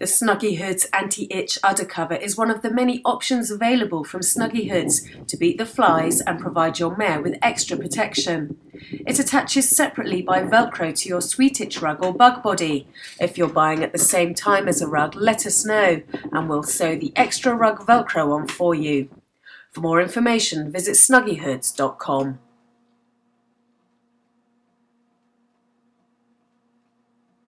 The Snuggy Hoods Anti-Itch Undercover is one of the many options available from Snuggy Hoods to beat the flies and provide your mare with extra protection. It attaches separately by Velcro to your Sweet Itch Rug or Bug Body. If you're buying at the same time as a rug, let us know and we'll sew the extra rug Velcro on for you. For more information, visit snuggyhoods.com.